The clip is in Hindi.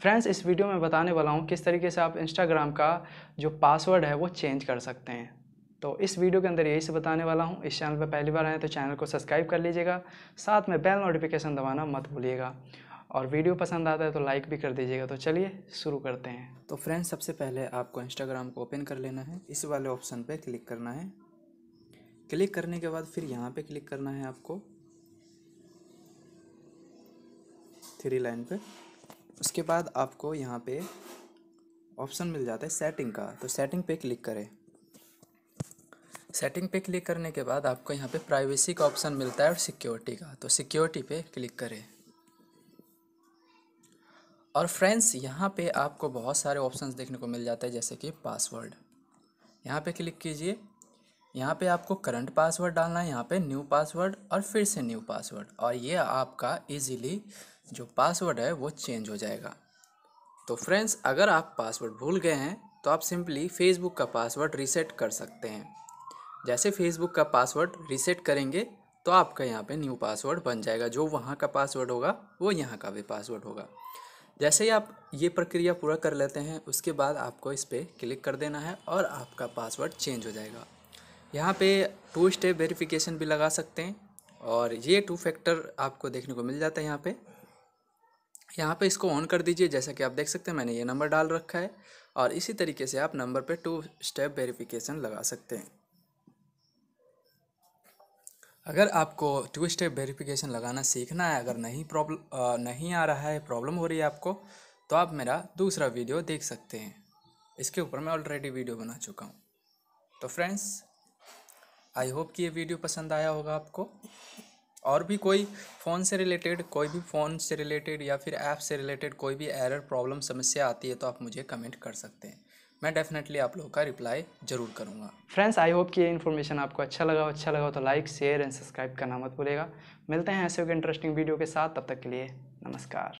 फ्रेंड्स, इस वीडियो में बताने वाला हूँ किस तरीके से आप इंस्टाग्राम का जो पासवर्ड है वो चेंज कर सकते हैं। तो इस वीडियो के अंदर यही से बताने वाला हूँ। इस चैनल पर पहली बार आए तो चैनल को सब्सक्राइब कर लीजिएगा, साथ में बेल नोटिफिकेशन दबाना मत भूलिएगा और वीडियो पसंद आता है तो लाइक भी कर दीजिएगा। तो चलिए शुरू करते हैं। तो फ्रेंड्स, सबसे पहले आपको इंस्टाग्राम को ओपन कर लेना है, इस वाले ऑप्शन पर क्लिक करना है। क्लिक करने के बाद फिर यहाँ पर क्लिक करना है आपको 3 लाइन पे। उसके बाद आपको यहाँ पे ऑप्शन मिल जाता है सेटिंग का, तो सेटिंग पे क्लिक करें। सेटिंग पे क्लिक करने के बाद आपको यहाँ पे प्राइवेसी का ऑप्शन मिलता है और सिक्योरिटी का, तो सिक्योरिटी पे क्लिक करें। और फ्रेंड्स, यहाँ पे आपको बहुत सारे ऑप्शंस देखने को मिल जाते हैं, जैसे कि पासवर्ड। यहाँ पे क्लिक कीजिए। यहाँ पे आपको करंट पासवर्ड डालना है, यहाँ पे न्यू पासवर्ड और फिर से न्यू पासवर्ड, और ये आपका इजीली जो पासवर्ड है वो चेंज हो जाएगा। तो फ्रेंड्स, अगर आप पासवर्ड भूल गए हैं तो आप सिंपली फेसबुक का पासवर्ड रीसेट कर सकते हैं। जैसे फेसबुक का पासवर्ड रीसेट करेंगे तो आपका यहाँ पे न्यू पासवर्ड बन जाएगा, जो वहाँ का पासवर्ड होगा वो यहाँ का भी पासवर्ड होगा। जैसे ही आप ये प्रक्रिया पूरा कर लेते हैं, उसके बाद आपको इस पर क्लिक कर देना है और आपका पासवर्ड चेंज हो जाएगा। यहाँ पे 2 स्टेप वेरिफिकेशन भी लगा सकते हैं और ये 2 फैक्टर आपको देखने को मिल जाता है यहाँ पे। इसको ऑन कर दीजिए। जैसा कि आप देख सकते हैं मैंने ये नंबर डाल रखा है और इसी तरीके से आप नंबर पे 2 स्टेप वेरिफिकेशन लगा सकते हैं। अगर आपको 2 स्टेप वेरिफिकेशन लगाना सीखना है, अगर नहीं आ रहा है, प्रॉब्लम हो रही है आपको, तो आप मेरा दूसरा वीडियो देख सकते हैं। इसके ऊपर मैं ऑलरेडी वीडियो बना चुका हूँ। तो फ्रेंड्स, आई होप कि ये वीडियो पसंद आया होगा आपको। और भी कोई फ़ोन से रिलेटेड या फिर ऐप से रिलेटेड कोई भी एरर प्रॉब्लम समस्या आती है तो आप मुझे कमेंट कर सकते हैं। मैं डेफिनेटली आप लोगों का रिप्लाई ज़रूर करूँगा। फ्रेंड्स, आई होप कि ये इन्फॉर्मेशन आपको अच्छा लगा तो लाइक, शेयर एंड सब्सक्राइब करना मत भूलिएगा। मिलते हैं ऐसे इंटरेस्टिंग वीडियो के साथ, तब तक के लिए नमस्कार।